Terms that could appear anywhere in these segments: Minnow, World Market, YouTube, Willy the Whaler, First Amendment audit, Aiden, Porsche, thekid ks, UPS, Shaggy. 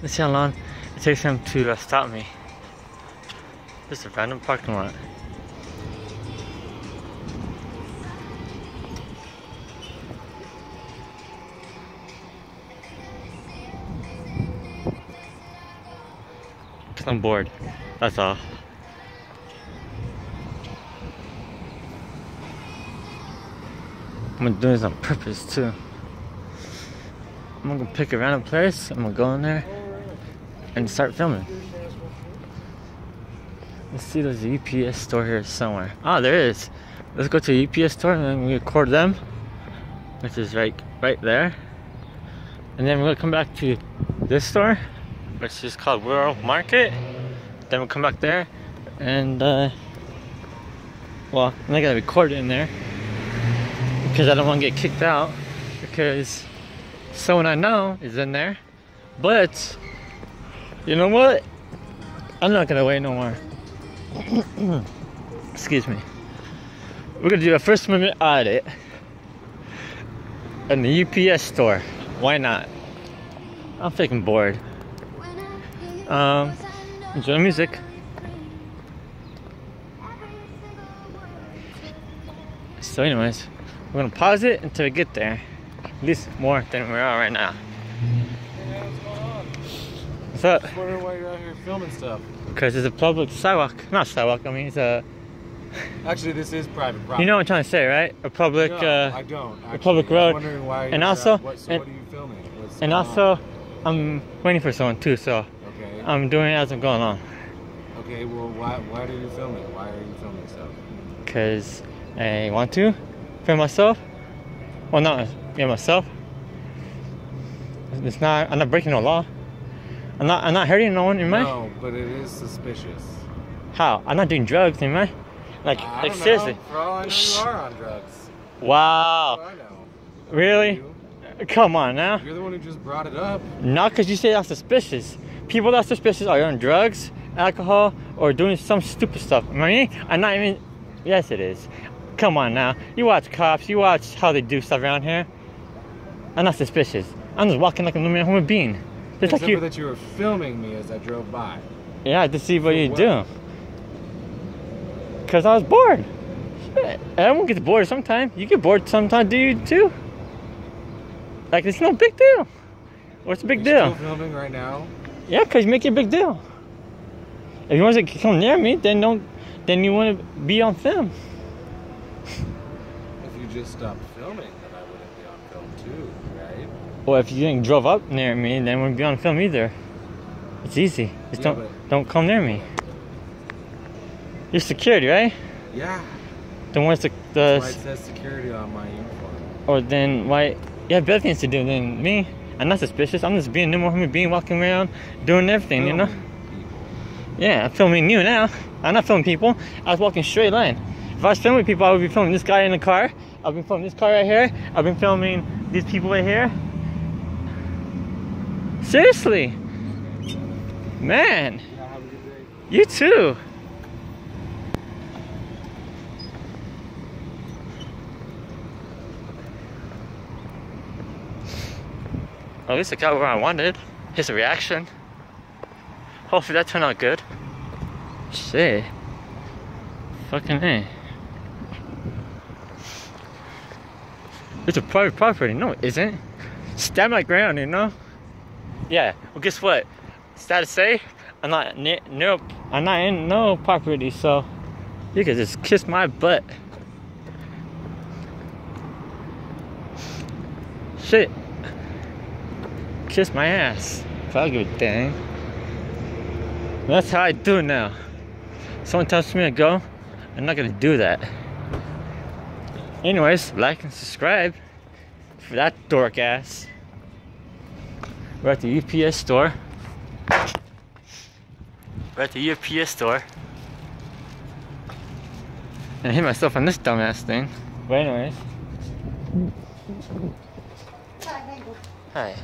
Let's see how long it takes him to stop me. Just a random parking lot. Cause I'm bored. That's all. I'm gonna do this on purpose too. I'm gonna pick a random place, I'm gonna go in there and start filming. Let's see, there's a UPS store here somewhere. Ah, there it is. Let's go to the UPS store and then we record them, which is right there. And then we're gonna come back to this store, which is called World Market. Then we'll come back there and well, I'm not gonna record it in there because I don't want to get kicked out because someone I know is in there. But you know what? I'm not gonna wait no more. Excuse me. We're gonna do a First Amendment audit in the UPS store. Why not? I'm freaking bored. Enjoy the music. So anyways, we're gonna pause it until we get there. At least more than we are right now. Hey, what's going on? What's up? I'm wondering why you're out here filming stuff. Because it's a public sidewalk. Not sidewalk, I mean it's a... Actually, this is private property. You know what I'm trying to say, right? A public... No, I don't, actually. A public road. I'm wondering why you're what are you filming? And also, I'm waiting for someone too, so... Okay. I'm doing it as I'm going along. Okay, well, why are you filming? Why are you filming stuff? Because I want to. For myself. Well, not... Yeah, myself. It's not. I'm not breaking no law. I'm not hurting no one, am I? No, but it is suspicious. How? I'm not doing drugs, am I? Like seriously. For all I know, you are on drugs. Wow. For all I know. Really? Come on now. You're the one who just brought it up. Not because you say that's suspicious. People that are suspicious are on drugs, alcohol, or doing some stupid stuff. I mean, I'm not even. Yes, it is. Come on now. You watch cops. You watch how they do stuff around here. I'm not suspicious. I'm just walking like a normal human being. Just except like you. That you were filming me as I drove by. Yeah, to see what you do. Because I was bored. Everyone gets bored sometime. You get bored sometime, do you too? Like, it's no big deal. What's the big deal? You're still filming right now? Yeah, because you make it a big deal. If you want to come near me, then don't. Then you want to be on film. If you just stopped filming. Too, right? Well, if you didn't drove up near me, then wouldn't be on film either. It's easy. Just don't come near me. You're secured, right? Yeah. Then what's the why it says security on my uniform? Or then why? You have better things to do than me. I'm not suspicious. I'm just being a normal human being, walking around, doing everything, filming you know. People. Yeah, I'm filming you now. I'm not filming people. I was walking straight line. If I was filming people, I would be filming this guy in the car. I've been filming this car right here. I've been filming these people right here. Seriously, man. You too. Well, at least I got where I wanted. Here's a reaction. Hopefully that turned out good. Shit. Fucking A. It's a private property. No, it isn't. Stand my ground, you know? Yeah. Well, guess what? Status A, I'm not in no property, so you can just kiss my butt. Shit. Kiss my ass. Fuck you, dang. That's how I do now. Someone tells me to go, I'm not gonna do that. Anyways, like and subscribe for that dork ass. We're at the UPS store. We're at the UPS store. And I hit myself on this dumbass thing. But anyways. Hi.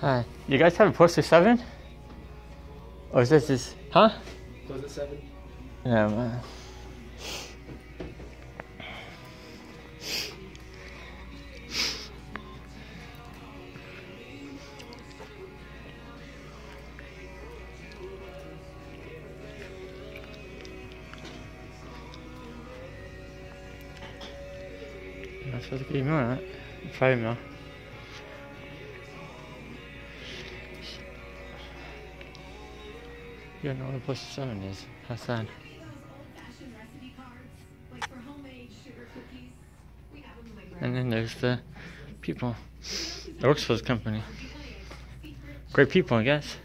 Hi. You guys have a Porsche 7? Or is this just, huh? Was it 7? Yeah, man. I'm supposed to keep more on it. I'm fine now. You don't know what a Porsche 7 is. That's sad. And then there's the people that works for this company. Great people, I guess.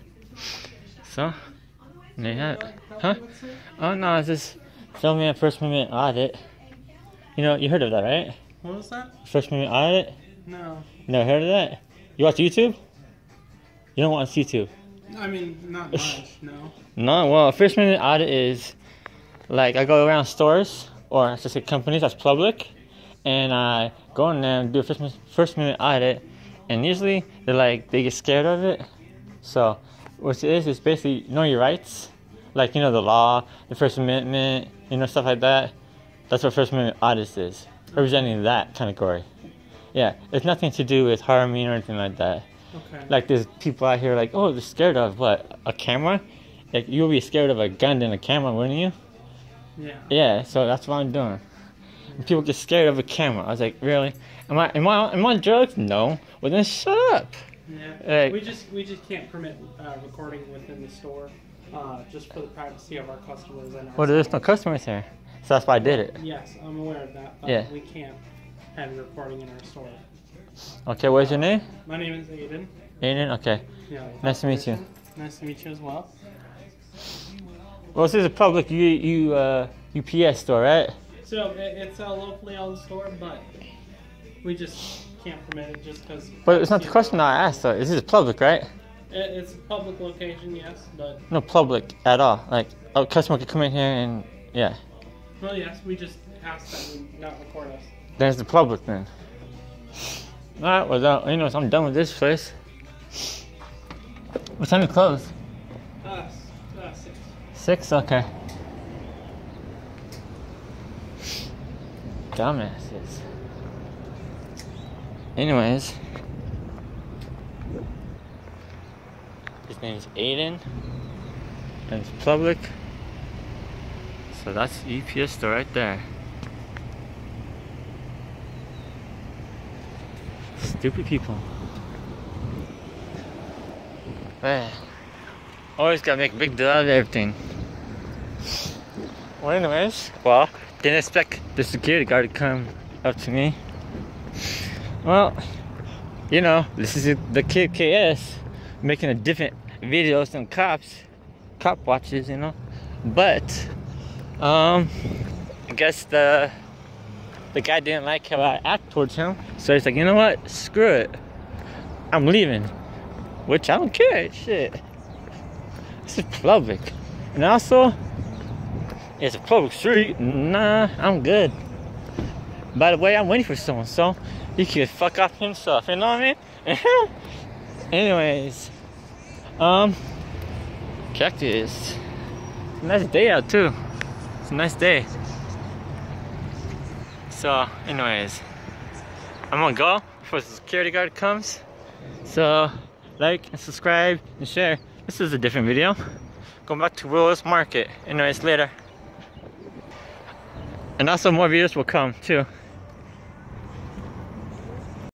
So, and they have it. Huh? Oh no, it's just filming a First Amendment audit. You know, you heard of that, right? What was that? First Amendment audit? No. You never heard of that? You watch YouTube? You don't watch YouTube. I mean, not much, no. No, well, First Amendment audit is, like, I go around stores, or I should say companies that's public, and I go in there and do a First Amendment audit, and usually, they're like, they get scared of it. So, what it is basically, know your rights, like, you know, the law, the First Amendment, you know, stuff like that. That's what First Amendment audit is, representing that category. Yeah, it's nothing to do with harming or anything like that. Okay. Like, there's people out here like, oh, they're scared of what? A camera? Like, you'll be scared of a gun than a camera, wouldn't you? Yeah. Yeah, so that's what I'm doing. And people get scared of a camera. I was like, really? Am I drugs? No. Well, then shut up. Yeah. Like, we just can't permit recording within the store, just for the privacy of our customers and our. Well, there's no customers here, so that's why I did it. Yes, I'm aware of that. But yeah. We can't have recording in our store. Okay, what's your name? My name is Aiden. Aiden, okay. Yeah, nice to meet you. Nice to meet you as well. Well, this is a public UPS store, right? So, it's a locally owned store, but we just can't permit it just because... But it's not the question I asked, though. This is public, right? It's a public location, yes, but... No public at all. Like, a customer could come in here and... Yeah. Well, yes, we just asked that you not record us. Then it's the public, then. Alright, well, you know, I'm done with this place. What time do you close? 6. 6? Okay. Dumbasses. Anyways. His name's Aiden. And it's public. So that's the UPS store right there. Stupid people. Man, always gotta make a big deal out of everything. Well, anyways, well, didn't expect the security guard to come up to me. Well, you know, this is the Kid KS making a different video, some cop watches, you know. But, I guess the guy didn't like how I act towards him, so he's like, you know what? Screw it. I'm leaving. Which I don't care. Shit. This is public. And also, it's a public street. Nah, I'm good. By the way, I'm waiting for someone, so he can fuck off himself. You know what I mean? Anyways, Cactus. It's a nice day out too. It's a nice day. So, anyways, I'm gonna go before the security guard comes. So, like and subscribe and share. This is a different video. Going back to World Market. Anyways, later. And also more videos will come too.